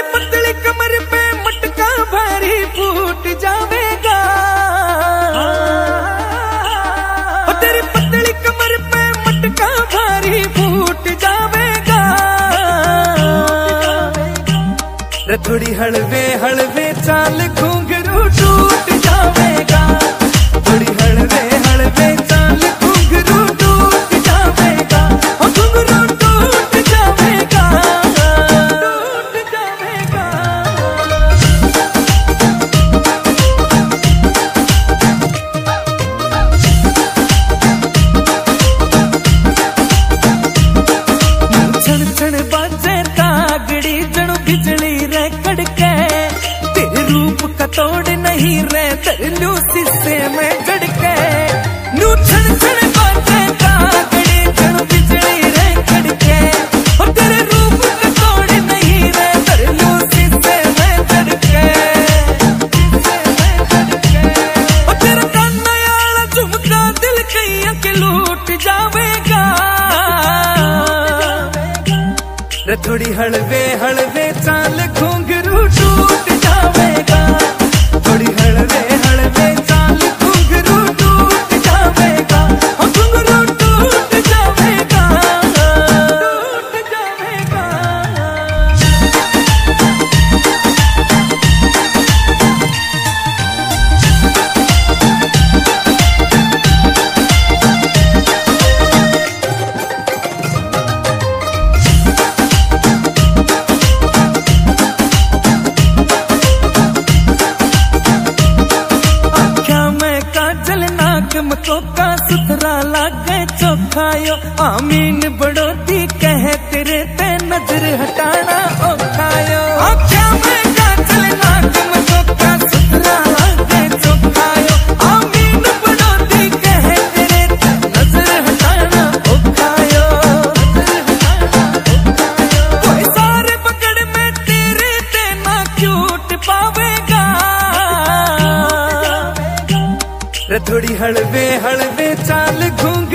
तेरी पतली कमर पे मटका भारी फूट जावेगा। तेरी पतली कमर पे मटका भारी फूट जावेगा। थोड़ी हलवे हलवे चाल घुंघरू टूट जावेगा। थोड़ी हलवे हलवे चाल घुंघरू टूट जावेगा। घुंघरू टूट जावेगा, टूट जावेगा। छण छण बाजे तागड़ी जणू बिजली रे कड़के। तेरे रूप का तोड़ नहीं रे तरलू सिस्से में गड़के। नू छण छण बाजे तागड़ी जणू बिजली रे कड़के। और तेरे रूप का तोड़ नहीं रे तरलू सिस्से में गड़के। और तेरा कान्ना याला झुमका दिल कहीं के लूट जावेगा। थोड़ी हलवे हलवे चाल घुंघरू टूट जावेगा। थोड़ी हलवे हलवे चाल घुंघरू टूट जावेगा। घुंघरू टूट जावेगा, टूट जावेगा। तो का सुथरा लागे चोखायो। आमीन बड़ोती कह तेरे ते नजर हटाना औखायो। क्या मैं काजल नाकम तो का सुथरा लागे चोखायो। आमीन बड़ोती कह तेरे ते नजर हटाना औखायो। कोई सारे पकड़ में तेरे ते ना क्यूट पावेगा। थोड़ी हलवे हलवे चाल घूम।